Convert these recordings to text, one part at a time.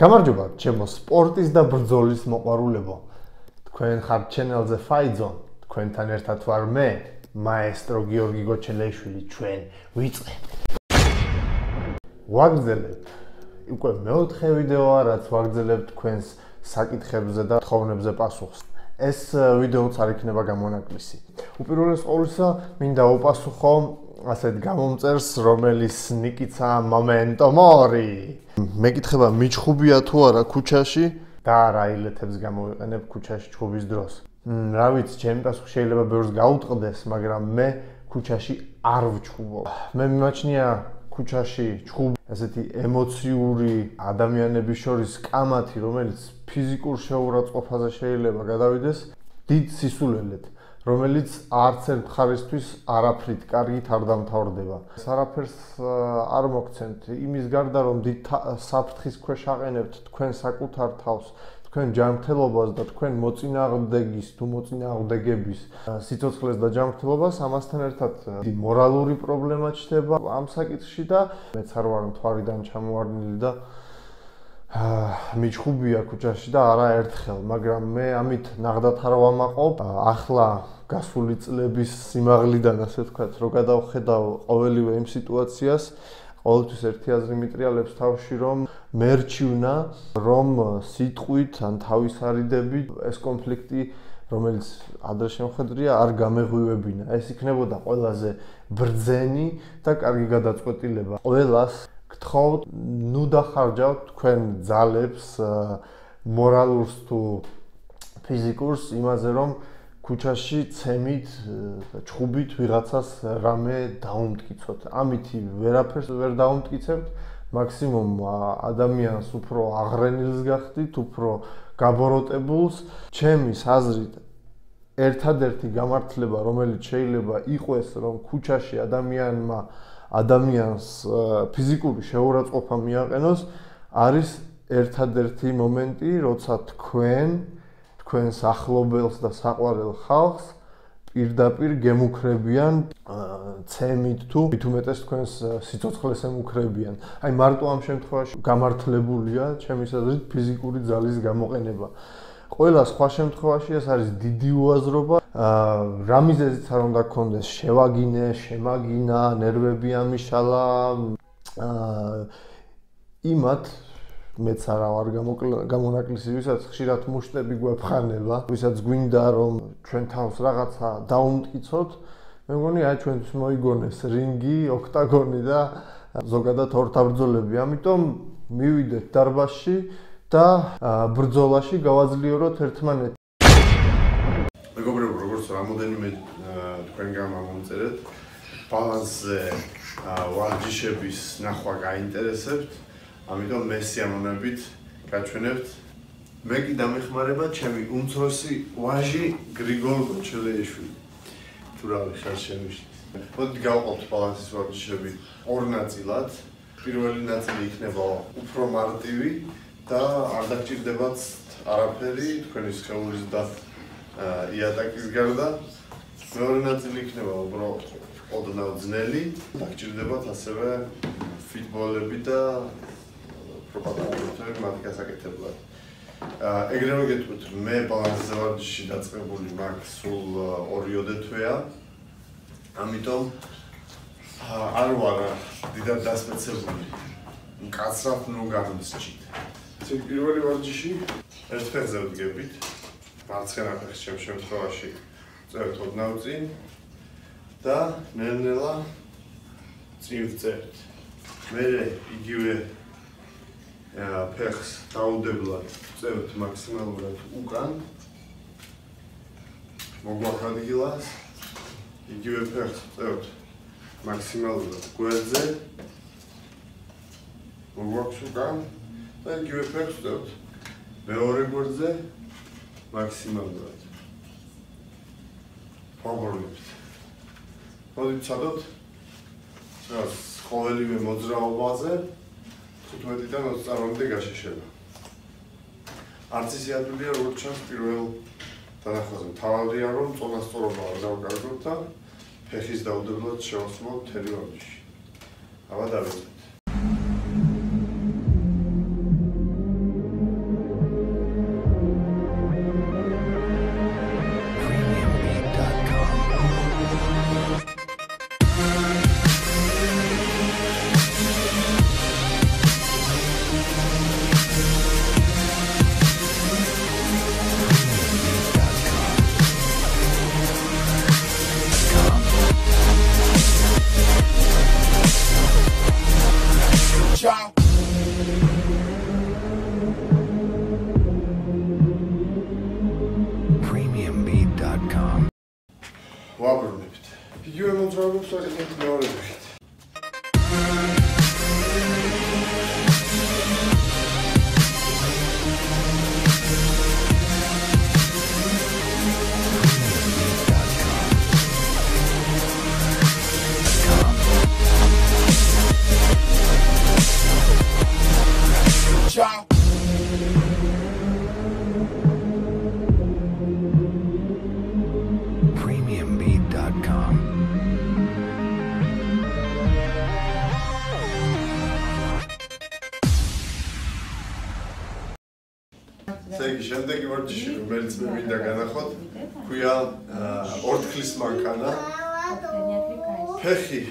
გამარჯობა, ჩემო სპორტის და ბრძოლის მოყვარულებო. თქვენ ხართ ჩენელზე Fight Zone. თქვენთან ერთად ვარ მე, მაესტრო გიორგი გოჩელეიშვილი, ჩვენ ვიწყებთ. ვაგრძელებთ. უკვე მეოთხე ვიდეოა, რაც ვაგრძელებთ თქვენს საკითხებზე და თხოვნებზე პასუხს. ეს ვიდეოც არ იქნება გამონაკლისი. უპირველეს ყოვლისა, მინდა ვუპასუხო ასეთ გამომწერს, რომელიც ნიკიცა მომენტო მორი. მეკითხება მიჩხუბია თუ არა ქუჩაში და რა ილეთებს გამოიყენებ ქუჩაში ჩხუბის დროს. Რა ვიცი, ჩემი პასუხი შეიძლება ბევრს გაუტყდეს, მაგრამ მე ქუჩაში არ ვჩხუბობ. მე მიმაჩნია ქუჩაში ჩხუბი ესეთი ემოციური ადამიანების შორის კამათი, რომელიც ფიზიკურ შეურაცხყოფაზე შეიძლება გადავიდეს დიდ სისულელეთ. რომელიც არც ერთ მხარისთვის არაფრით კარგით არ დამთავრდება. ეს არაფერს არ მოგცემთ იმის გარდა, რომ დიდ საფრთხის ქვეშ აყენებთ თქვენ საკუთარ თავს, თქვენ ჯანმრთელობას და თქვენ მოწინააღმდეგის თუ მოწინააღმდეგების სიცოცხლეს და ჯანმრთელობას, ამასთან ერთად დიდი მორალური პრობლემა ჩნდება ამ საკითხში და მეც არ ვარ თვარიდან ჩამოვარდნილი და მიჩხუბია ქუჩაში და არა ერთხელ, მაგრამ მე ამით ნახდათ არ ვამაყობ. ახლა გასული წლების სიმაღლიდან ასე ვთქვათ, რომ გადავხედავ ყოველივე იმ სიტუაციას, ყოველთვის ერთი აზრი მიტრიალებს თავში, რომ მერჩივნა, რომ სიტყვით ან თავისარიდებით ეს კონფლიქტი, რომელიც ადრე შემხედრია, არ გამეღვივებინა. ეს იქნებოდა ყველაზე ბრძენი და კარგი გადაწყვეტილება. ყველას გთხოვთ, ნუ დახარჯავთ თქვენ ძალებს, მორალურს თუ ფიზიკურს, იმაზე რომ ქუჩაში ცემით, ჩხუბით ვიღაცას რამე დაუმტკიცოთ. ამით ვერაფერს ვერ დაუმტკიცებთ, მაქსიმუმ ადამიანს უფრო აღრენილს გახდით, უფრო გაბოროტებულს. ჩემის აზრით ერთადერთი გამართლება, რომელიც შეიძლება იყოს, რომ ქუჩაში ადამიანმა ადამიანს ფიზიკური შეურაცხყოფა მიაყენოს, არის ერთადერთი მომენტი, როცა თქვენს ახლობელს და საყვარელ ხალხს პირდაპირ გემუქრებიან ცემით თუ მithumetes თქვენს სიცოცხლეს ემუქრებიან. აი მარტო ამ შემთხვევაში გამართლებულია ჩემის აზრით ფიზიკური ძალის გამოყენება. ყველა სხვა შემთხვევაში ეს არის დიდი უაზრობა. რა მიზეზიც არ უნდა გქონდეს შევაგინე, შემაგინა, ნერვები ამიშალა, იმათ მეც არა ვარ გამონაკლისი, ვისაც ხშირად მუშტები გვაფხანება, ვისაც გვინდა რომ ჩვენ თავს რაღაცა დაუმტკიცოთ, მე მგონი აი ჩვენთვის მოიგონეს რინგი, ოქტაგონი და ზოგადად ორთაბრძოლები, ამიტომ მივიდეთ დარბაზში და ბრძოლაში გავაძლიეროთ ერთმანეთს. მეგობრებო, როგორც რამოდენიმე თქვენგან მომწერეთ, ბალანსზე ვარჯიშების ნახვა გაინტერესებთ. Ამიტომ მესიამოვნებით გაჩვენებთ. მე კი დამეხმარება ჩემი უმცროსი ვაჟი გრიგოლ გოჩელეიშვილი. თუ რა ხარ შემიშლით. მოდით გავყოთ ბალანსის ვარჯიშები ორ ნაწილად. პირველი ნაწილი იქნება უფრო მარტივი და არ დაგჭირდებათ არაფერი თქვენი სხეულის და იატაკის გარდა. მეორე ნაწილი იქნება უბრალოდ ოდნავ ძნელი. დაგჭირდებათ ასევე ფიტბოლები და პროპაგანდისტები მათი გასაკეთებლად. ეგრევე გეტყვით, მე ბალანსზე ვარჯიში დაწყებული მაქვს სულ 2-ოდე თვეა. ამიტომ არ ვარ დიდად დასწრებული. მკაცრად ნუ გამოვისჭით. ეს პირველი ვარჯიში ერთ ფეხზე ვდგებით. მარცხენა ფეხს ჩემ შემთხვევაში წერთ ოდნავ წინ და ნელ-ნელა წინ ვწერთ. მე იგივე ფეხს დაუდებლად წევთ მაქსიმალურად უკან, მოგვაქვს ადგილას, იგივე ფეხს წევთ მაქსიმალურად გვერდზე, მოგვაქვს უკან და იგივე ფეხს წევთ მეორე გვერდზე მაქსიმალურად. ვაგრძელებთ. მოდით ცადოთ ყოველივე მოძრაობაზე 15-დან 20-მდე გაშიშება. არც ისე ადვილია, როგორც ჩანს პირველ დანახვაზე. თავადია რომ წონასწორობა არ დავკარგოთ და ფეხის დაუდებლად შევასრულოთ მთელი ვარჯიში. აბა დავიწყოთ. Segi şendeki ortuşu Melis Bey'in de ganahot, kuya ortklis mankana, pehi,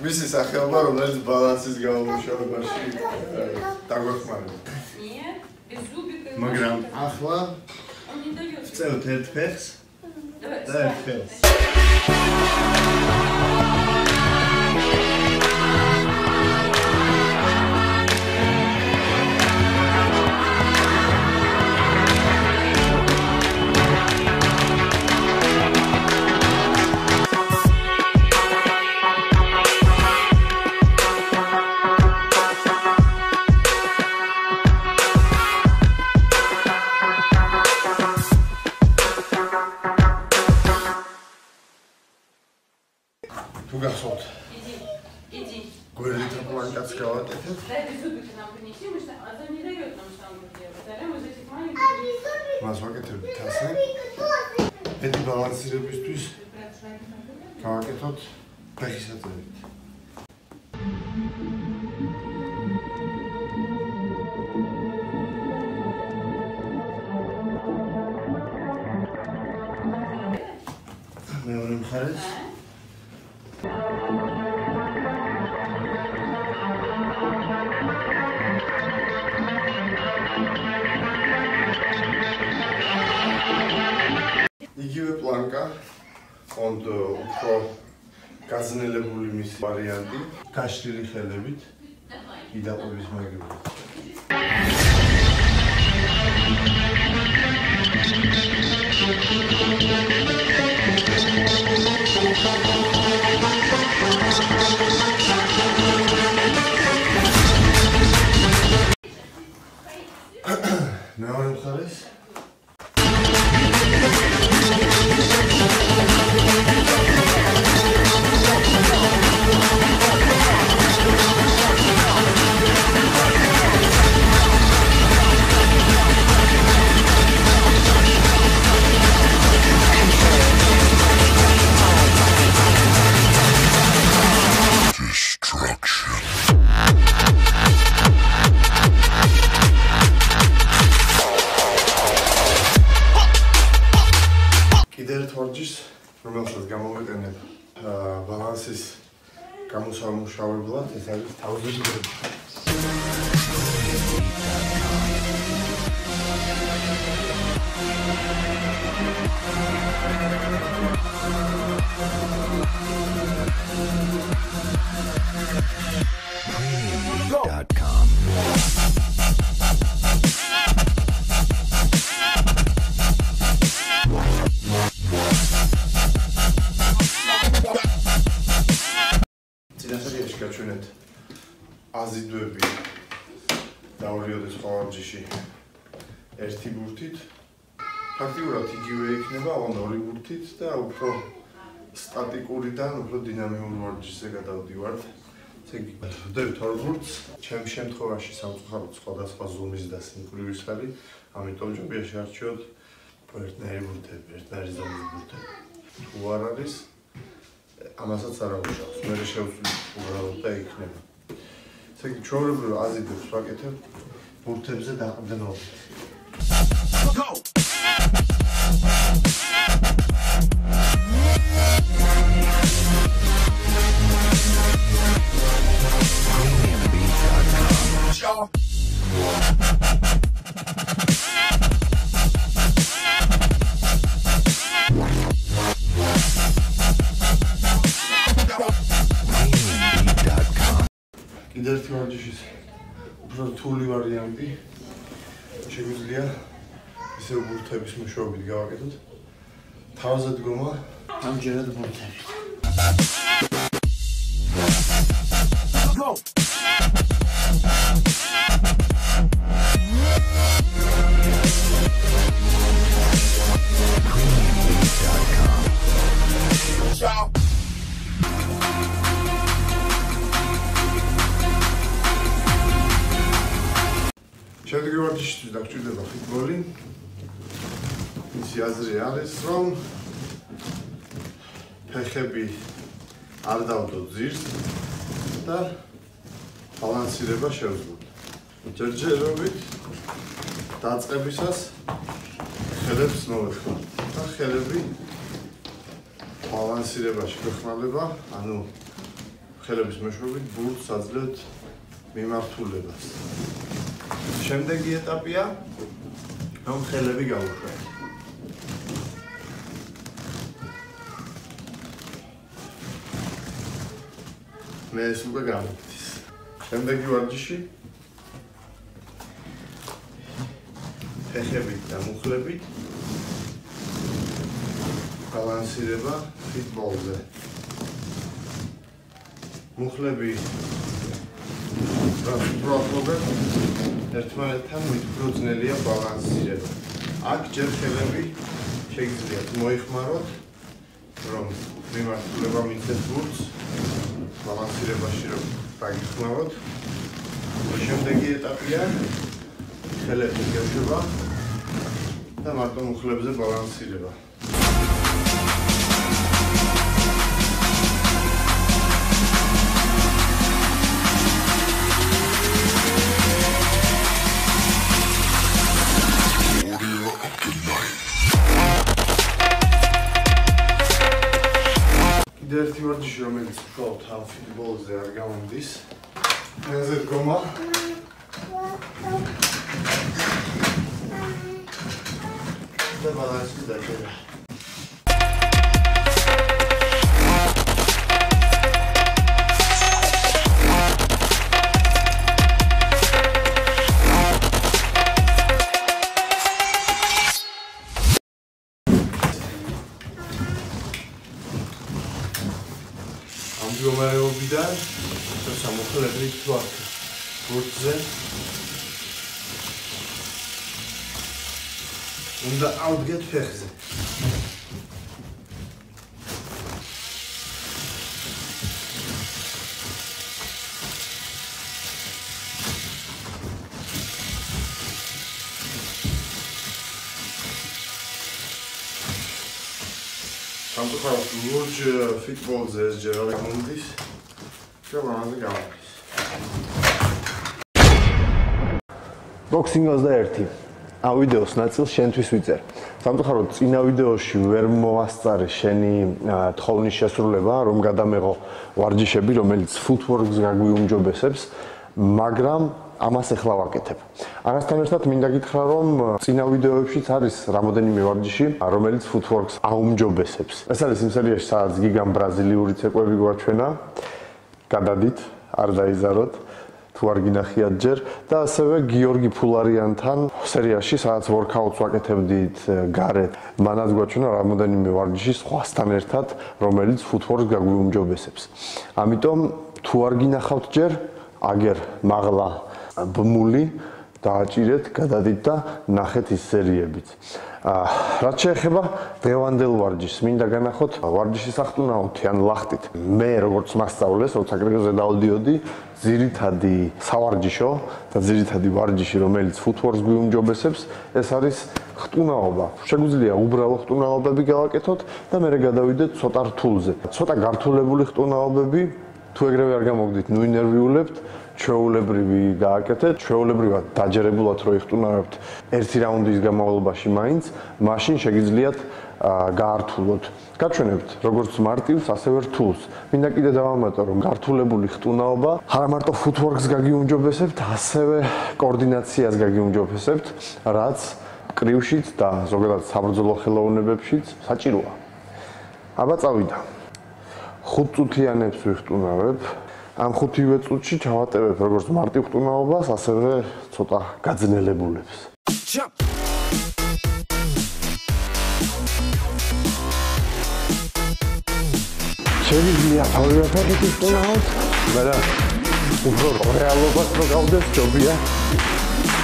Mrs. Akhelbaron, let's balance this girl. Magram Akhla, still dead face. Dead face. İkiye planka, onda ufak kazınele bulmuş varianti, kaşları kelebit, ida obizma gibi. Ne var muharis? Erti burtit, faktiğurat ikiye ikneba, onda oli burtit da upro statik uridan upro dinamik varcısı kadar diyvart. Çünkü dört harburt, çemşem tıvaşı samsuharut skadas fazulmiz desin kulübüsleri, amitomcu bir şartçıod, partneri burte, partneri zamir burte. Tuvararız, ama sat sarılacağız. Merişe usul da ikneba. Çünkü çoğu bir azide uspak eter, burte bize daha den oldu. Go! ერთი ვარჯიშის უფრო რთული ვარიანტი შეგვიძლია ისევ ბურთების მეშვეობით გავაკეთოთ. თავზე დგომა ამჯერად ბურთები. Შედეგი ვარჯიშისთვის დაგჭირდება ფუტბოლი. მისი აზრი არის, რომ ფეხები არ დავდოთ ძირს და ბალანსირება შევძლოთ. ჯერჯერობით დაწყებისას ხელებს მოვეხმართ და ხელები ბალანსირებაში გვეხმარება, ანუ ხელების მეშვეობით ბურთს აძლევთ მიმართულებას. შემდეგი ეტაპია რომ ხელები გავუშვათ. მე ეს უკვე გამიგდის. შემდეგი ვარჯიში ფეხებით და მუხლებით ბალანსირება ფუტბოლზე. მუხლები პროფესიონალურად ერთმანეთთან მიტყუძნელია ბალანსირება. აქ ჯერ ხელები შეგიძლიათ მოიხმაროთ, რომ მიმართულება მიცეთ ბურთს, ბალანსირებაში რომ დაგიხმაროთ. შემდეგი ეტაპია ხელები გეშვება და მარტო მუხლებზე ბალანსირება. ერთი ვარჯიში, რომელიც ვთქვათ ამ ფუტბოლზე არ გამომდის. ეს დგომა. და ბალანსი დაგერა. მდგომარეობიდან თორსა მოხელები თუ აქ ბურთზე უნდა ავდგეთ ფეხზე. სამწუხაროდ ლურჯ ფუტბოლზე ეს ჯერ არ გამომდის და ლამაზი გამომდის. ბოქსინგ 21. ამ ვიდეოს ნაწილს შენთვის ვიწერ. სამწუხაროდ წინა ვიდეოში ვერ მოვასწარე შენი თხოვნის შესრულება, რომ გადამეღო ვარჯიშები, რომელიც ფუტვორკს გაგვიუმჯობესებს, მაგრამ ამას ეხლა ვაკეთებ. არასთან ერთად მინდა გითხრა, რომ წინა ვიდეოებშიც არის რამოდენიმე ვარჯიში, რომელიც ფუტვორკს აუმჯობესებს. ეს არის იმ სერიაში, სადაც გიგამ ბრაზილიური ცეკვები გვაჩვენა. გადადით, არ დაიზაროთ, თუ არ გინახიათ ჯერ. და ასევე გიორგი ფულარიანთან სერიაში, სადაც ვორკაუტს ვაკეთებდით გარეთ. მანაც გვაჩვენა რამოდენიმე ვარჯიში სხვასთან ერთად, რომელიც ფუტვორკს გაგვიუმჯობესებს. ამიტომ თუ არ გინახავთ ჯერ, აგერ მაღლა ბმული დააჭირეთ, გადადით და ნახეთ ის სერიებიც. რაც შეეხება დღევანდელ ვარჯიშს, მინდა განახოთ ვარჯიშის ახტუნაუთი, ან ლახტით. მე როგორც მასწავლეს, როცა კრიკეტზე დავდიოდი, ძირითადი სავარჯიშო და ძირითადი ვარჯიში, რომელიც ფუტვორკს გვიუმჯობესებს, ეს არის ხტუნაობა. შეგვიძლია უბრალო ხტუნაობები გავაკეთოთ და მერე გადავიდეთ ცოტა რთულზე. ცოტა გართულებული ხტუნაობები თუ ეგრევე არ გამოგდით, ნუ ინერვიულებთ, ჩვეულებრივი გააკეთეთ, ჩვეულებრივად დაჯერებულად რო იხტუნავებთ ერთი რაუნდის განმავლობაში მაინც, მაშინ შეგიძლიათ გაართულოთ. გაჩვენებთ როგორც მარტივს, ასევე რთულს. მინდა კიდე დავამატო, რომ გართულებული ხტუნაობა არა მარტო ფუტვორკს გაგიუმჯობესებთ, ასევე კოორდინაციას გაგიუმჯობესებთ, რაც კრივშიც და ზოგადად საბრძოლო ხელოვნებებშიც საჭიროა. აბა წავიდა. 5 წუთიანებს ვიხტუნავებ, Am ხუთივე წუთში ჩავატევებ როგორც მარტივ ხტუნაობას, ასევე ცოტა გაძნელებულებს. Შეიძლება თავისუფალი ხტუნაოს, მაგრამ უფრო რეალობას რო გავდეს ჯობია.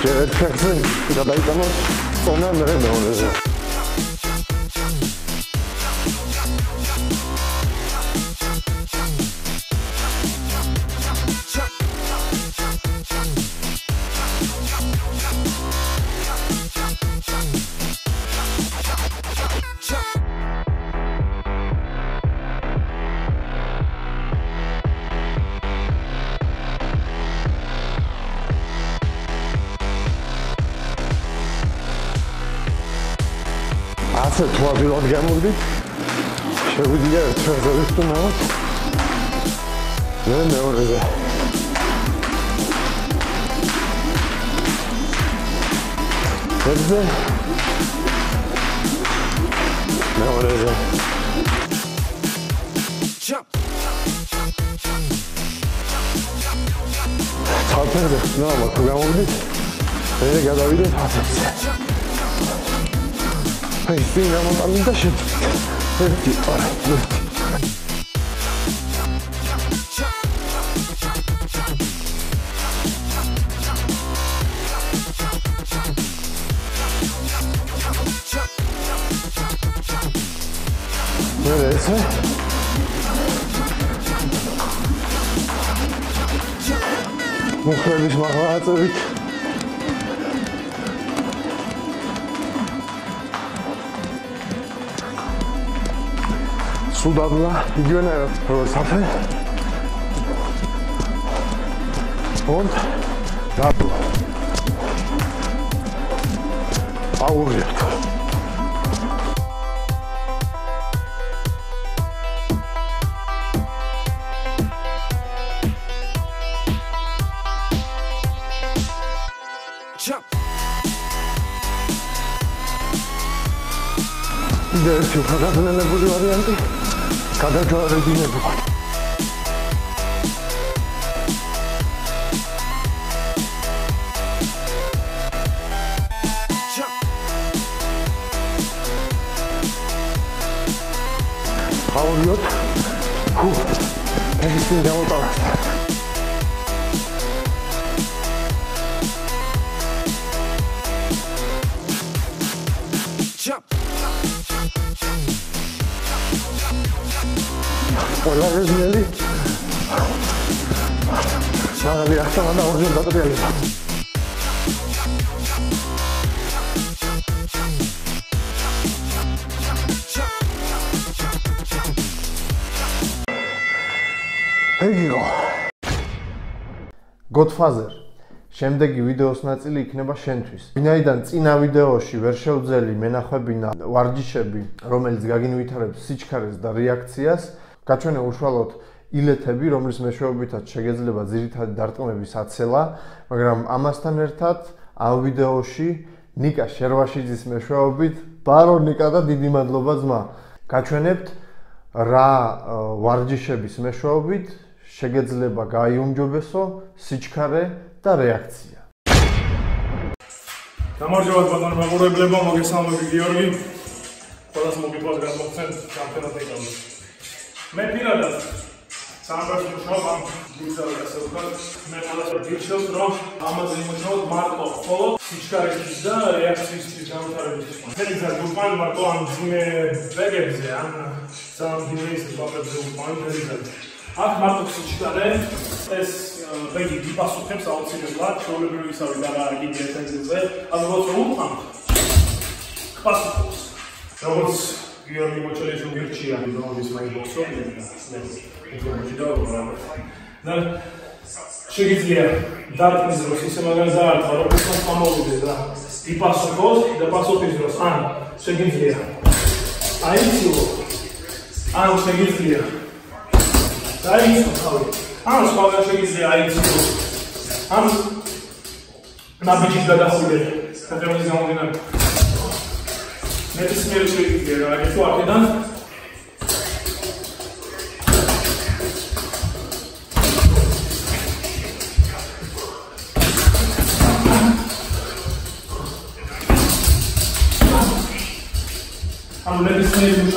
ჯერჯერობით გადაიტანოს წონა მერე მეონეზე. ასე თუ აბილად გამოდით, შეგვიძლია ერთმანეთზე ვიხტუნავთ. მე მეორეზე. ერთზე. მეორეზე. თამაშზე ხტუნავ თუ გამოდით, მე გადავიდეთ ასეც. Hey, see, I'm on the dash. Thank you. All right, look. Where is it? We'll finish my heart a bit. Sudabla, Jönner, Rosaffe und Dabla. Auriert. Der ist schon gerade in der Variante. Cada hora de novo. Paulo, é isso que eu vou falar. Olá, Roseli. Maravilha, está mandando um jantar de ali. Aí go. Godfather. Შემდეგი ვიდეოს ნაწილი იქნება შენთვის. ვინაიდან წინა ვიდეოში ვერ შევძელი მენახვებინა ვარჯიშები, რომელიც გაგინვითარებს სიჩქარეს და რეაქციას, გაჩვენე უშუალოდ ილეთები, რომლის მეშვეობითაც შეგეძლება ძირითადი დარტყმების აცელა, მაგრამ ამასთან ერთად ამ ვიდეოში ნიკა შერვაშიძის მეშვეობით ბარო ნიკა და დიდი მადლობა ძმა. გაჩვენებთ რა ვარჯიშების მეშვეობით შეგეძლება გაიუმჯობესო სიჩქარე და რეაქცია. გამარჯობა ბატონო მეგობრებო, მოგესალმებით გიორგი. ყველას მოგიყვარს გადმოგცემთ ჩემპიონატზე. მე პირადად სამყაროში მუშაობ ამ გულსავსე ასე ვთქვათ, მე ყველას ვგულისხმობ, რომ ამაზე იმუშაოთ მარტო მხოლოდ სიჩქარეს და რეაქციის განვითარებისთვის. მე ვიზარ გულმან მარტო ამ ძიმე ბეგებზე, ამ სამდინეის ბაბებზე ვგულმან. აქ მარტო სიჩქარე ეს Begi dipasukheps autsineblad chrolebluri isavida ra argi dietezze ado rotsumtam pasukos rogots giorgi mochelesu virchia novis maibosoni და შეგიძლია დარტყმიზროს ისე მაგარ ზარალს რომ ის მომოვიდეს და დიპასუკოს და პასუხისდროს ან შეგიძლია აიციო ან შეგიძლია დაიწყო ამ სხვაგან შეგიძლია აიწყოს. ამ ნაბიჯის გადახვიდეთ, სახელმწიფოს გამოგინათ. მეც მე შეგიძლია გააკეთო აქედან. Times.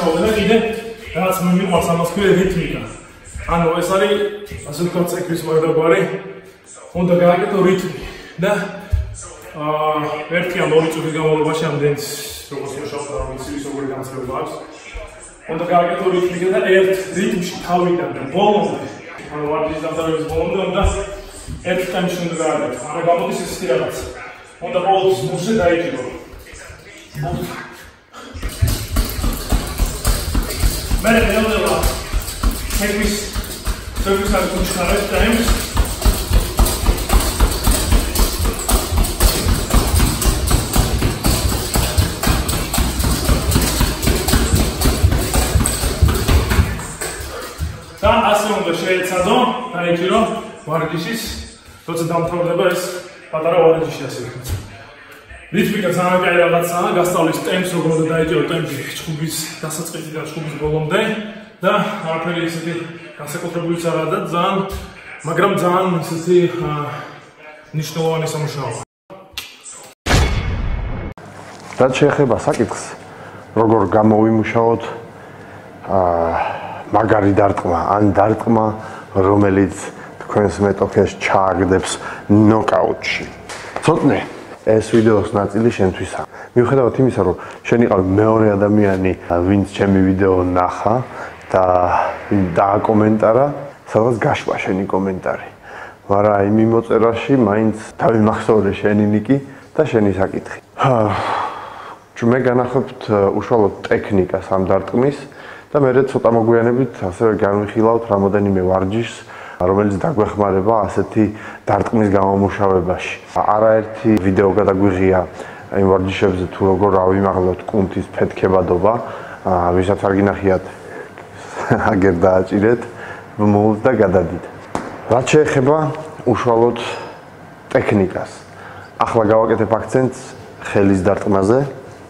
Magari dartma, and dartma, romelits, Quensmetokes, Chagdeps, knockout. Sotne, as videos not illusion to some. You had a Timisaro, Shani or Meoria Damiani, a Vinchemi video Naha, da commentara, Savas Gashwash any commentary. Mara Mimot Erashi minds Tavi Maxor, Shani Niki, Tashani Sakit. To make an act, Ushalot Technica, some dartmis. და მე ცოტა მოგვიანებით ასევე განვიხილავთ რამოდენიმე ვარჯიშს, რომელიც დაგვეხმარება ასეთი დარტყმის გამომუშავებაში. არაერთი ვიდეო გადაგვიღია იმ ვარჯიშებზე თუ როგორ ავიმაღლებთ კუნთის ფეთქებადობა, ვისაც არ გინახიათ აგერ დააჭირეთ, მოვლით და გადადით. რაც შეეხება უშუალოდ ტექნიკას. ახლა გავაკეთებ აქცენტს ხელის დარტყმაზე.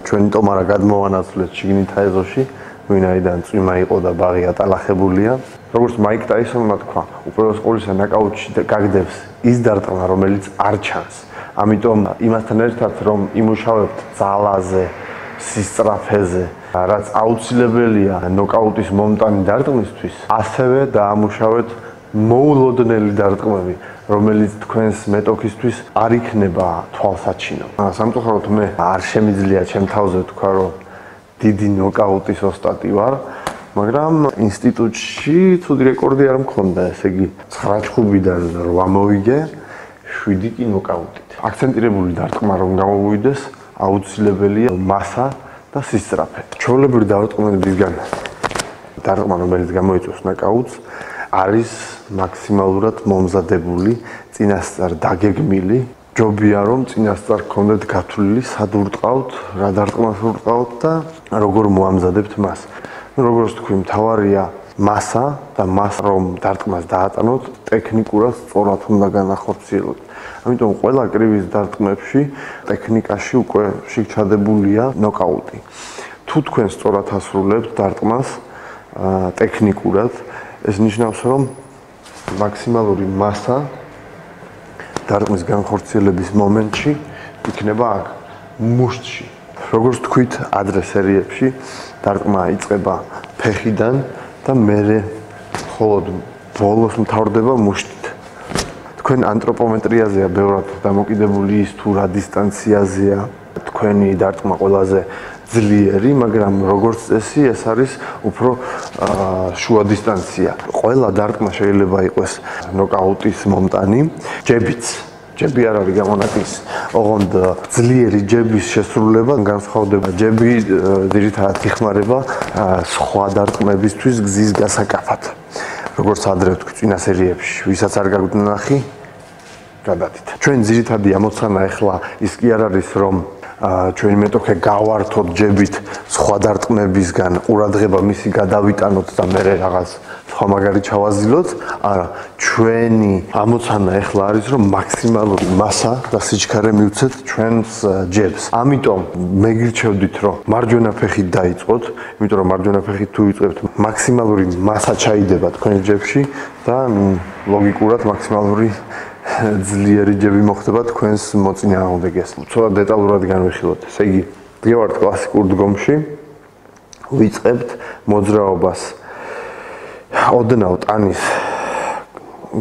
ჩვენი ტომარა გადმოვანაცვლეთ შიგნით ეზოში. ვინაიდან წვიმა იყო და ბაღი ატალახებულია, როგორც მაიკ ტაისონმა თქვა, უპირველეს ყოვლისა ნაკაუტში გაგდებს ის დარტყმა, რომელიც არ ჩანს. ამიტომ იმასთან ერთად, რომ იმუშავებთ ძალაზე, სისწრაფეზე, რაც აუცილებელია ნოკაუტის მომტანი დარტყმისთვის, ასევე დაამუშავეთ მოულოდნელი დარტყმები, რომელიც თქვენს მეტოქისთვის არ იქნება თვალსაჩინო. სამწუხაროდ მე არ შემიძლია ჩემ თავზე თქვა, რომ დიდი ნოკაუტის ოსტატი ვარ, მაგრამ ინსტიტუტში ცუდი რეკორდი არ მქონდა, ესე იგი 9 ჩხუბიდან 8 მოვიგე, 7 კი ნოკაუტით. აქცენტირებული დარტყმა რომ გამოვიდეს, აუცილებელია მასა და სისწრაფე. ჩვეულებრივი დარტყმებისგან დარტყმა, რომელიც გამოიწვევს ნოკაუტს, არის მაქსიმალურად მომზადებული, წინასწარ დაგეგმილი. ჯობია რომ წინასწარ გქონდეთ გათვლილი სად ურტყავთ, რა დარტყმას ურტყავთ და როგორ მოამზადებთ მას. Როგორც თქვი, მთავარია მასა და მას რომ დარტყმას დაატანოთ, ტექნიკურად სწორად უნდა განახორციელოთ. Ამიტომ ყველა კრივის დარტყმებში ტექნიკაში უკვე შეგჩადებულია ნოკაუტი. თუ თქვენ სწორად ასრულებთ დარტყმას ტექნიკურად, ეს ნიშნავს რომ მაქსიმალური მასა დარტყმის განხორციელების მომენტში იქნება აქ, მუშტში. Როგორც თქვით, ადრე სერიებში დარტყმა იწყება ფეხიდან და მერე მხოლოდ ბოლოს მთავრდება მუშტით. თქვენ ანტროპომეტრიაზეა ბევრად დამოკიდებული ის თუ რა დისტანციაზეა თქვენი დარტყმა ყველაზე ძლიერი, მაგრამ როგორც წესი ეს არის უფრო შუა დისტანცია. Ყველა დარტყმა შეიძლება იყოს ნოკაუტის მომტანი, ჯებიც. ჯები არ არის გამონაკლისი. ოღონდ ძლიერი ჯების შესრულება განსხვავდება. ჯები ძირითადად იხმარება სხვა დარტყმებისთვის გზის გასაკაფად. როგორც ადრე ვთქვი წინა სერიებში, ვისაც არ გაგვდნახი, გადადით. ჩვენ ძირითადი ამოცანა ეხლა ის კი არ არის რომ ჩვენი მეტოქე გავართოთ ჯებით სხვა დარტყმებისგან, ყურადღება მისი გადავიტანოთ და მე რაღაც სხვა მაგარი ჩავაზილოთ. არა, ჩვენი ამოცანა ეხლა არის რომ მაქსიმალური მასა და სიჩქარე მივცეთ ჩვენს ჯებს. ამიტომ მე გირჩევდით რომ მარჯვენა ფეხით დაიწყოთ, იმიტომ რომ მარჯვენა ფეხით თუ იწყებთ, მაქსიმალური მასა ჩაიდება თქვენ ჯებში და ლოგიკურად მაქსიმალური ძლიერი ჯები მოხდება თქვენს მოწინააღმდეგეს. Ცოტა დეტალურად განვიხილოთ. ესე იგი, ვართ კლასიკურ დგომში. ვიწყებთ მოძრაობას ოდნავ ტანის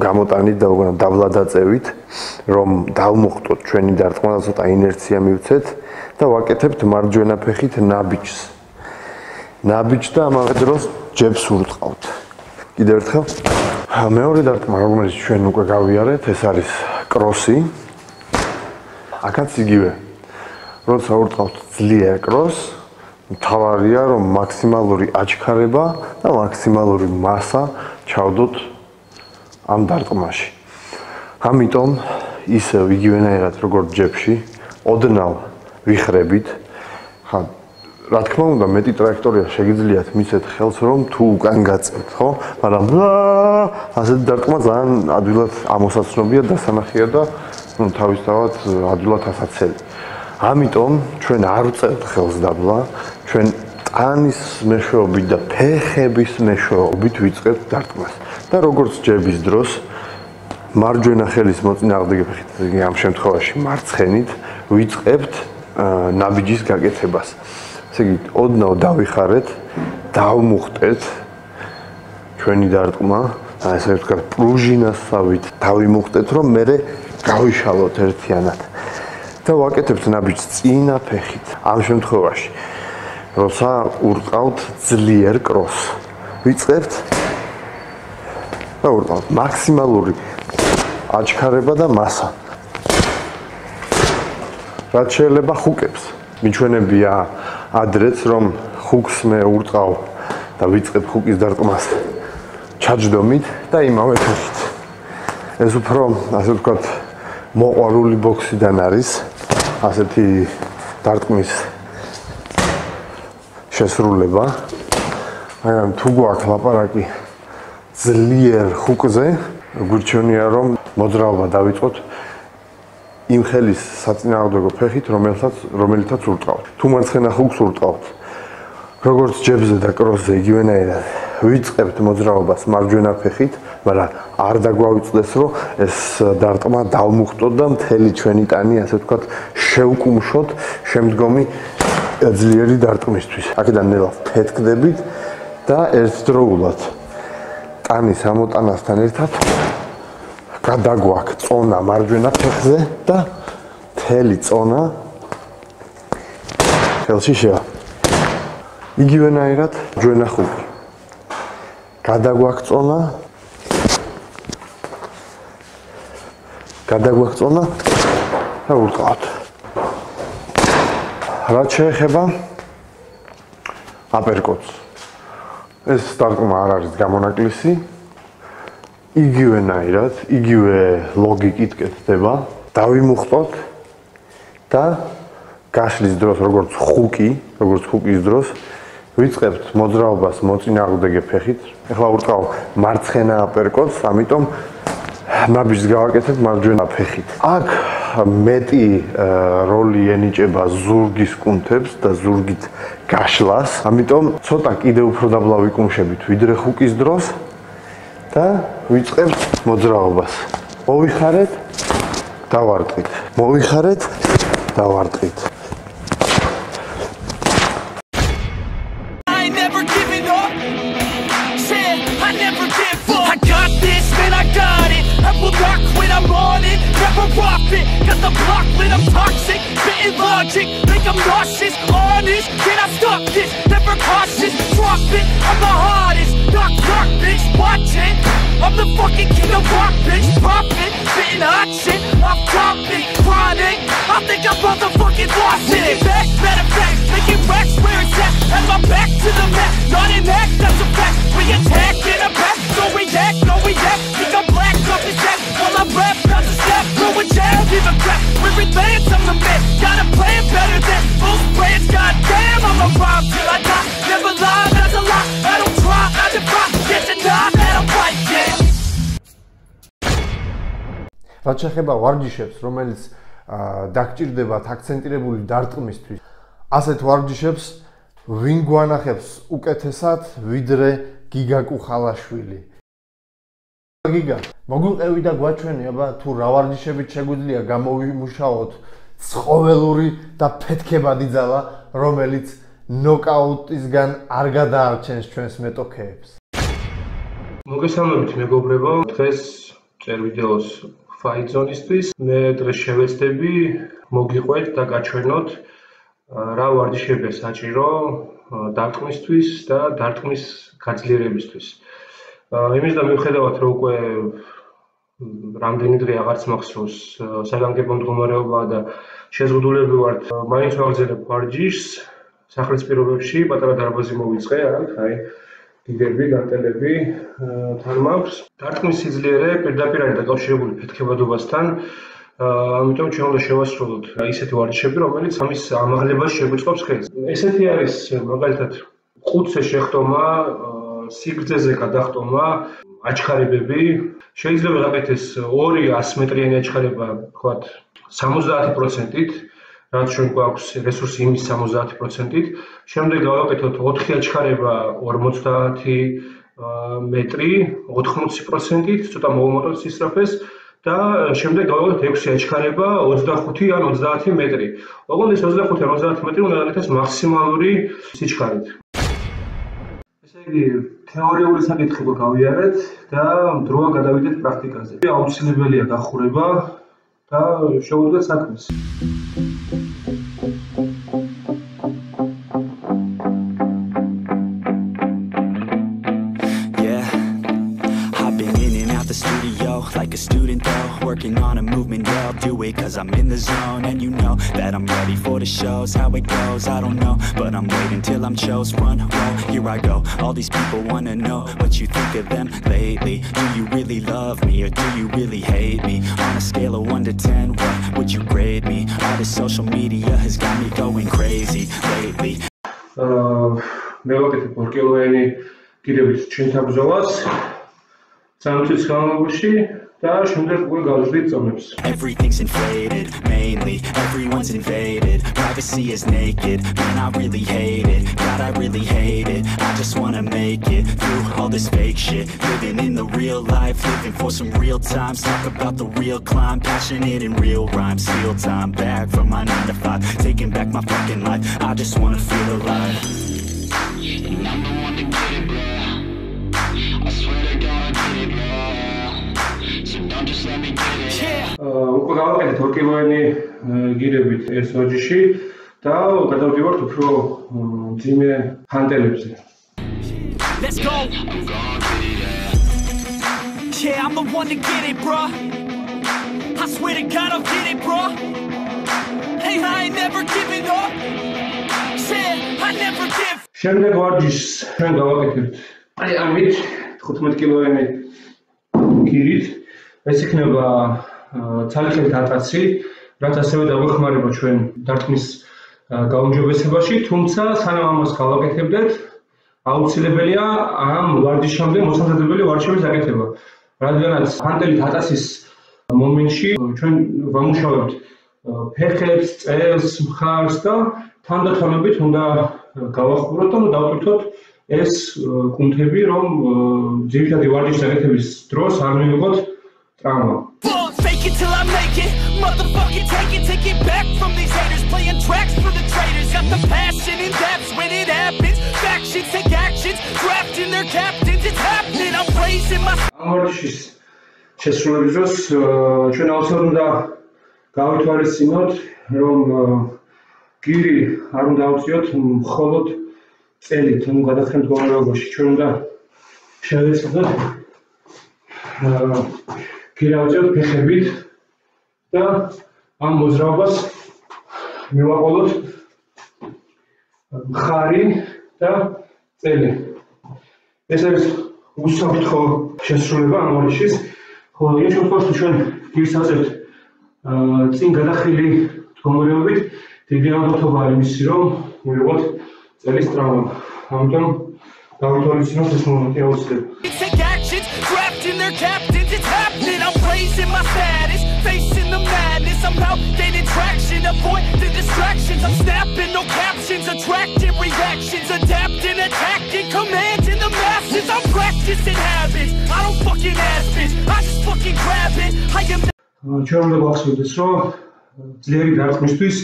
გამოტანით და უბრალოდ დაბლა დაწევით რომ დავმოხტოთ ჩვენი დარტყმა და ცოტა ინერცია მივცეთ და ვაკეთებთ მარჯვენა ფეხით ნაბიჯს ნაბიჯს და ამავე დროს ჯებს ურტყავთ კიდევ ერთხელ მეორე დარტყმა რომელიც ჩვენ უკვე გავიარეთ ეს არის კროსი აქაც იგივე როცა ურტყავთ ძლიერ კროსს მთავარია რომ მაქსიმალური აჩქარება და მაქსიმალური მასა ჩავდოთ ამ დარტყმაში. Ამიტომ ისევ იგივენაირად როგორც ჯებში ოდნავ ვიხრებით. ხა რა თქმა უნდა მეტი ტრაექტორია შეგიძლიათ მიცეთ ხელს რომ თუ უკან გაწევთ, ხო? მაგრამ ასეთი დარტყმა ძალიან ადვილად ამოსაცნობია დასანახია და ნუ თავისთავად ადვილად ასაცელი. Ამიტომ ჩვენ არ ვწევთ ხელს დაბლა, ჩვენ ტანის მეშვეობით და ფეხების მეშვეობით ვიწყებთ დარტყმას. და როგორც ჯების დროს მარჯვენა ხელის მოწინააღმდეგე ფეხით ამ შემთხვევაში მარცხენით ვიწყებთ ნაბიჯის გაკეთებას. ესე იგი, ოდნავ დავიხარეთ, დავმუხტეთ ჩვენი დარტყმა, ასე ვთქვათ, პრუჟინასავით დავიმუხტეთ, რომ მერე გავიშალოთ ერთიანად. და ვაკეთებთ ნაბიჯს წინა ფეხით. ამ შემთხვევაში როცა ურყავთ ძლიერ კროსს. ვიწყებთ და ურყავთ მაქსიმალური აჩქარება და მასა. რაც შეიძლება ხუკებს. მიჩვენებია ადრეც რომ ხუკს მე ურყავ და ვიწყებ ხუკის დარტყმას. ჩაჯდომით და იმავე ფეხით. ეს უფრო ასე ვთქვათ მოყვარული ბოქსიდან არის ასეთი დარტყმის შესრულება. მაგრამ თუ გვაქვს ლაპარაკი ძლიერ ხუკზე, გვირჩევნია რომ მოძრაობა დავიწყოთ იმ ხელის საწინააღმდეგო ფეხით, რომელთაც ურტყავთ. თუ მარცხენა ხუკს ურტყავთ, როგორც ჯებზე და კროსზე იგივენაირად, ვიწყებთ მოძრაობას მარჯვენა ფეხით, მაგრამ არ დაგვაუწყდეს რომ ეს დარტყმა დავმუხტოთ და მთელი ჩვენი ტანი, ასე ვთქვათ, შევკუმშოთ შემდგომი ძლიერი დარტყმისთვის. აქედან ნელავ ფეთქდებით და ერთდროულად ტანის ამოტანასთან ერთად გადაგვაქვს წონა მარჯვენა ფეხზე და მთელი წონა ხელში შევა. იგივენაირად მარჯვენა ხუკი. გადაგვაქვს წონა და ურტყავთ. რაც შეეხება აპერკოტს. ეს დარტყმა არ არის გამონაკლისი. იგივენაირად, იგივე ლოგიკით კეთდება. დავიმუხტოთ და გაშლის დროს, როგორც ხუკის დროს ვიწყებთ მოძრაობას მოწინააღმდეგე ფეხით. ეხლა ურტყავ მარცხენა აპერკოტს, ამიტომ ნაბიჯს გავაკეთებ მარჯვენა ფეხით. აქ მეტი როლი ენიჭება ზურგის კუნთებს და ზურგით გაშლას. ამიტომ ცოტა კიდე უფრო დაბლა ვიკუმშებით ვიდრე ხუკის დროს და ვიწყებთ მოძრაობას. მოვიხარეთ, დავარტყით. მოვიხარეთ, დავარტყით. Got the block lit, I'm toxic, spitting logic, think I'm nauseous, honest, can I stop this, never cautious, drop it, I'm the hardest, dark, bitch, watch it, I'm the fucking king of rock, bitch, pop it, spitting hot shit, I'm dropping, chronic, I think I'm motherfucking lost it, back, better facts, making racks where it's at, have my back to the mat, not an act, that's a fact, we attack in a back, no react, think I'm black, up his ass, while I rap, cause it's that, no attack. Give a crap, we're advanced, I'm the man. Gotta play it better than most brands. Goddamn, I'ma rhyme till I die. Never lie, that's a lie. I don't try, I defy. Get denied, I don't fight, yeah. რაც შეეხება ვარჯიშებს, რომელიც დაგჭირდებათ აქცენტირებული დარტყმისთვის. ასეთ ვარჯიშებს ვინ გვანახებს უკეთესად, ვიდრე გიგაკუ ხალაშვილი. გიგა, მოგვიყევი და გვაჩვენე, აბა, თუ რა ვარჯიშებით შეგვიძლია გამოვიმუშაოთ ცხოველური და ფეთქებადი ძალა, რომელიც ნოკაუტისგან არ გადაარჩენს ჩვენს მეტოქეებს. მოგესალმებით მეგობრებო, დღეს წერ ვიდეოს Fight Zone-ისთვის. მე დღეს შევეცდები მოგიყვეთ და გაჩვენოთ რა ვარჯიშებია საჭირო დარტყმისთვის და დარტყმის გაძლიერებისთვის. Იმის და მივხვდით რომ უკვე რამდენი დღე აღარც მახსოვს საგანგებო მდგომარეობა და შეზღუდულები ვართ მაინც ვაგრძელებ ვარჯიშს სახლის პირობებში პატარა დარბაზი მოვიწყე აი დიდები გატელები თან მაქვს დარტყმის სიძლიერე პირდაპირ არის დაკავშირებული ფეთქებადობასთან ამიტომ ჩვენ უნდა შევასრულოთ ისეთი ვარჯიშები რომელიც ამის ამაღლებას შეგვიწყობს ხელს ესეთი არის მაგალითად ხუთზე შეხტომა სიგრძეზე გადახტომა აჩქარებები შეიძლება გაკეთდეს 200 მეტრიანი აჩქარება თქვათ 70%-ით რაც ჩვენ გვაქვს რესურსი იმის 70%-ით შემდეგ გავაკეთოთ 4 აჩქარება 50 მეტრი 80%-ით ცოტა მოვუმატოთ სისწრაფეს და შემდეგ გავაკეთოთ 6 აჩქარება 25 ან 30 მეტრი ოღონდ ეს 25 ან 30 მეტრი უნდა გაკეთდეს მაქსიმალური სიჩქარით თეორიული საკითხები გავიარეთ და დროა გადავიდეთ პრაქტიკაზე. აუცილებელია დახურება და შევუდგეთ საქმეს. Yeah, I've been in and out the studio like a student though, working on a movement, yeah, I'll do it cause I'm in the zone and you know that I'm ready for the shows, how it goes, I don't know, but I'm waiting till I'm chose, run, roll, here I go, all these people wanna know what you think of them lately, do you really love me or do you really hate me, on a scale of 1 to 10, what would you grade me, all this social media has got me going crazy lately. მევაკეთებ ორკილოვანი კიდევით ჩვენთან ბრძოლას, 3 წლის განმავლობაში Everything's inflated, mainly, everyone's invaded Privacy is naked, man I really hate it, God I really hate it I just wanna make it, through all this fake shit Living in the real life, living for some real times Talk about the real climb, passionate in real rhymes Steal time back from my 9 to 5 Taking back my fucking life, I just wanna feel alive And I'm the one to get it, bruh I swear to God I get it, bruh უკვე გავაკეთეთ ორკილოვანი გირებით ეს ვარჯიში და გადავდივართ უფრო ძიმე ჰანტელებზე. Let's go. Yeah, I'm the one to get it, bro. I swear to God I'll get it, bro. Hey, I ain't never giving up. Yeah, I never give. შემდეგ ვარჯიშს ჩვენ გავაკეთეთ. აი ამით 15 კილოვანი გირით ეს იქნება ძალით დატაცი, რაც ასევე დაგვეხმარება ჩვენ დარტყმის გაუმჯობესებაში, თუმცა სანამ ამას გავაკეთებთ, აუცილებელია ამ ვარჯიშამდე მოსამზადებელი ვარჯიშების გაკეთება. რადგანაც ჰანტელი დატაცის მომენტში ჩვენ ვამუშავებთ ფეხებს, წელს, მხარს და თანდათანობით უნდა გავახუროთ და დავკითხოთ ეს კუნთები, რომ ძირითადი ვარჯიშის გაკეთების დროს არ მივიღოთ Fake it till I make it, motherfucking take it back from these haters Playing tracks for the traitors, got the passion in depth when it happens Factions take actions, drafting their captains, it's happening, I'm raising my... ამორჩის შესრულების დროს ჩვენ აუცილებლად უნდა გავითვალისწინოთ, რომ გირი არ უნდა ავწიოთ მხოლოდ წელით, ანუ გადახრილ მდგომარეობაში ჩვენ უნდა შევეცადოთ გირავჭოთ ფეხებით და ამ მოძრაობას მივაყოლოთ მხარი და წელი. ეს არის უსაფრთხო შესრულება ამ ვარჯიშის, ხოლო იმ შემთხვევაში თუ ჩვენ გირს ავწევთ წინ გადახრილი მდგომარეობით, დიდი ამბოთობა არის მისი, რომ მივიღოთ წელის ტრავმა. ამიტომ დავითვალისწინოთ ეს მომენტი აუცილებლად. Raising my status, facing the madness I'm out gaining traction, avoid the distractions I'm snapping, no captions, attracting reactions Adapting, attacking, commanding the masses I'm practicing habits, I don't fucking ask bitch I just fucking grab it, I am... ჩვენ უნდა გვახსოვდეს, რომ ძლიერი დარტყმისთვის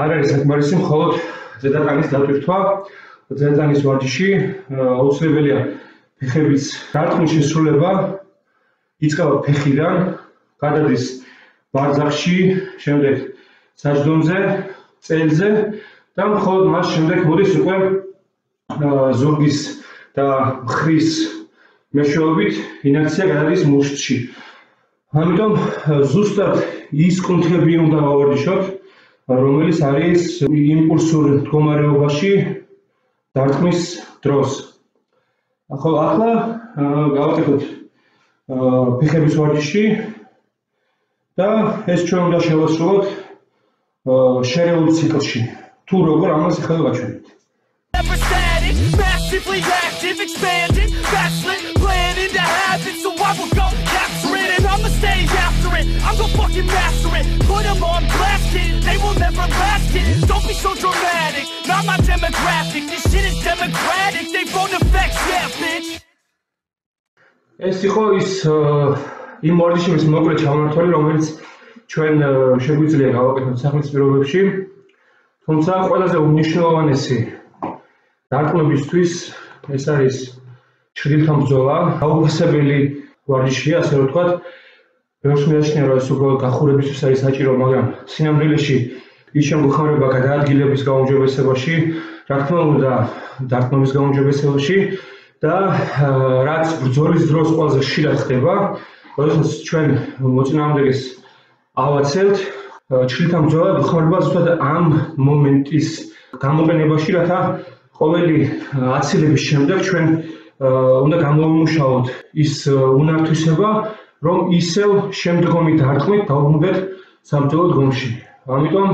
არ არის საკმარისი მხოლოდ ზედამხედველის დათვირთვა ზედამხედველის ვარჯიში აუცილებელია ფეხების გართმის შესრულება იწყება ფეხიდან გადადის ბარძახში შემდეგ საჯდომზე წელზე და მხოლოდ მას შემდეგ მოდის უკვე ზურგის და მხრის მეშვეობით ინერცია გადადის მუშტში ამიტომ ზუსტად ის კუნთები უნდა გავარჯიშოთ რომელიც არის იმპულსურ მდგომარეობაში დარტყმის დროს. ახლა გავაკეთოთ ფეხების ვარჯიში და ეს ჩვენ უნდა შევასრულოთ შერეულ ციკლში. Თუ როგორ ამას ახლა გავაჩვენებთ. Massively active, expanding, battling, planning to have it, so I will go capture it, and I'ma stay after it, I'm gonna fucking master it, put them on blast it, they will never last it, don't be so dramatic, not my demographic, this shit is democratic, they won't affect, yeah, bitch. ეს იყო ის იმ ვარჯიშის მოკლე ჩამონათვალი, რომელიც ჩვენ შეგვიძლია გავაკეთოთ სახლის პირობებში, თუმცა ყველაზე უმნიშვნელოვანესი დარტყმებისთვის ეს არის ჩრდილთა ბრძოლა, გაუგასებელი ვარჯიშია, ასე ვთქვათ, ბევრს მიაჩნია, რომ ეს უბრალოდ გახურებისთვის არის საჭირო, მაგრამ სინამდვილეში ის შემოხმარება გადაადგილების გაუმჯობესებაში, რა თქმა უნდა, დარტყმების გაუმჯობესებაში და რაც ბრძოლის დროს ყველაზე ხშირად ხდება, როდესაც ჩვენ მოწინააღმდეგეს ავაცელთ, ჩრდილთა ბრძოლა ეხმარება ზუსტად ამ მომენტის გამოყენებაში, რათა ყოველი აცილების შემდეგ ჩვენ უნდა გამოვიმუშაოთ ის უნართვისება, რომ ისევ შემდგომი დარტყმით დავუმატოთ საბრძოლო დგომში. ამიტომ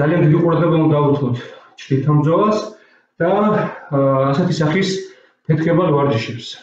ძალიან დიდი ყურადღება უნდა დავუთმოთ ჩრდილთა ბრძოლას და ასეთი სახის ფეთქებად ვარჯიშებს.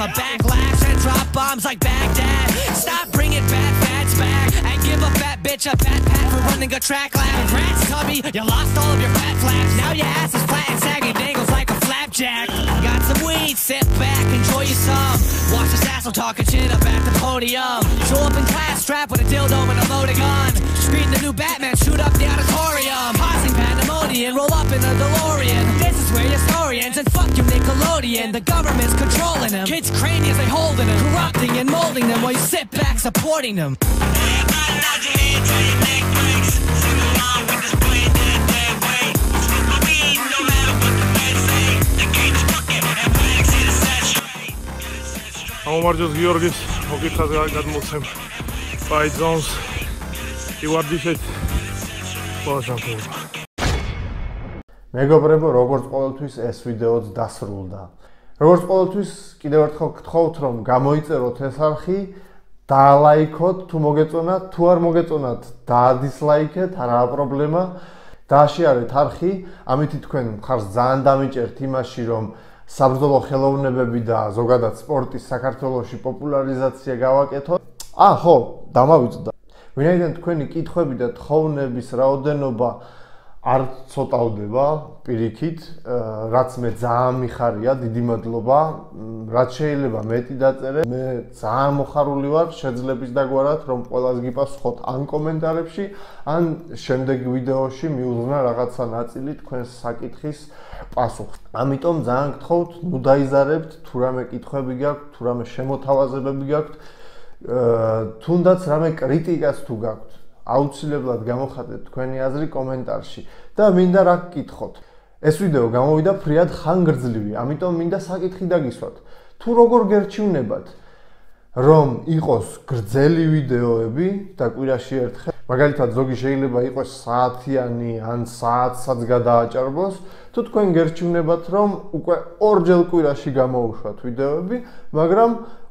I'm a backlash and drop bombs like Baghdad. Stop bringing bad fats back. And give a fat bitch a fat pat for running a track lap. Rats tummy, you lost all of your fat flaps. Now your ass is flat and sagging, dangles like a flapjack. Got some weed, sit back, enjoy your some. Watch this asshole talking shit up at the podium. Show up in class, strapped with a dildo and a loaded gun. Scream the new Batman, shoot up the auditorium. Causing pandemonium, roll up in a DeLorean. This is where your story ends, and fuck you, Nickelodeon. The government's controlling them. Kids' craniums they holding them, corrupting and molding them while you sit back supporting them. Everybody nod your head till your neck breaks. Sing along with this play that bad way. Smoke my weed, no matter what the feds say. The game's fucking and wags in a saturated. Amarjos Georgis, Okitaz Gadmutsem, Fight Zone. You are different. მეგობრებო, როგორც ყოველთვის ეს ვიდეოც დასრულდა. Როგორც ყოველთვის კიდევ ერთხელ გთხოვთ რომ გამოიწეროთ ეს არხი, დალაიქოთ თუ მოგეწონათ, თუ არ მოგეწონათ, დადისლაიქეთ, არაა პრობლემა. დააშიარეთ არხი, ამით თქვენ ხარს ძალიან დამიჭერთ იმაში რომ საბრძოლო ხელოვნებები და ზოგადად სპორტის საქართველოში პოპულარიზაცია გავაკეთოთ. ხო, დამავიწყდა. Ვინაიდან თქვენი კითხვები და თხოვნების რაოდენობა არ ცოტავდება პირიქით, რაც მე ძალიან მიხარია, დიდი მადლობა, რაც შეიძლება მეტი დაწერე. მე ძალიან მოხარული ვარ, შეძლებს დაგვარად რომ ყველას გიპასუხოთ ან კომენტარებში, ან შემდეგი ვიდეოში მიუძღვნა რაღაცა ნაწილი თქვენს საკითხის პასუხს. Ამიტომ ძალიან გთხოვთ, ნუ დაიზარებთ, თუ რამე კითხვები გაქვთ, თუ რამე შემოთავაზებები გაქვთ, თუნდაც რამე კრიტიკას თუ გაქვთ, აუცილებლად გამოხატეთ თქვენი აზრი კომენტარში და მინდა რა გკითხოთ. ეს ვიდეო გამოვიდა ფრიად ხანგრძლივი, ამიტომ მინდა საკითხი დაგისვათ. თუ როგორ გერჩივნებათ, რომ იყოს გრძელი ვიდეოები და კვირაში ერთხელ, მაგალითად ზოგი შეიძლება იყოს საათიანი ან საათსაც გადააჭარბოს, თუ თქვენ გერჩივნებათ, რომ უკვე ორჯერ კვირაში გამოუშვათ ვიდეოები, მაგრამ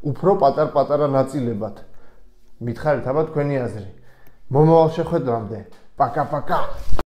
უფრო პატარ-პატარა ნაწილებად. მითხარით აბა თქვენი აზრი. მომავალ შეხვედრამდე. პაკა-პაკა.